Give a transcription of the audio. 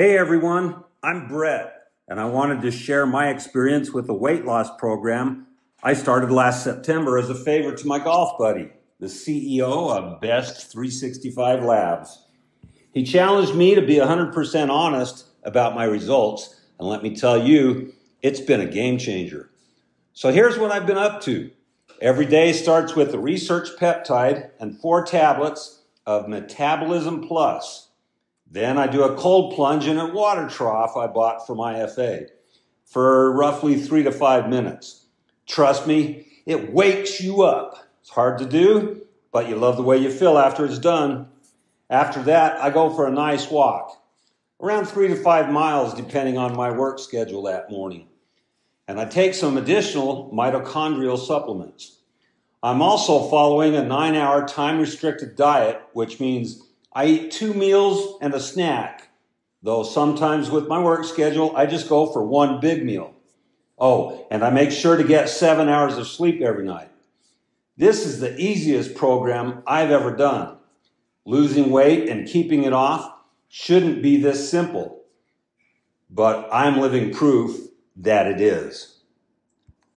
Hey everyone, I'm Brett, and I wanted to share my experience with a weight loss program I started last September as a favor to my golf buddy, the CEO of Best 365 Labs. He challenged me to be 100% honest about my results, and let me tell you, it's been a game changer. So here's what I've been up to. Every day starts with a research peptide and 4 tablets of Metabolism Plus. Then I do a cold plunge in a water trough I bought from IFA for roughly 3 to 5 minutes. Trust me, it wakes you up. It's hard to do, but you love the way you feel after it's done. After that, I go for a nice walk, around 3 to 5 miles depending on my work schedule that morning. And I take some additional mitochondrial supplements. I'm also following a 9-hour time-restricted diet, which means I eat 2 meals and a snack, though sometimes with my work schedule, I just go for 1 big meal. Oh, and I make sure to get 7 hours of sleep every night. This is the easiest program I've ever done. Losing weight and keeping it off shouldn't be this simple, but I'm living proof that it is.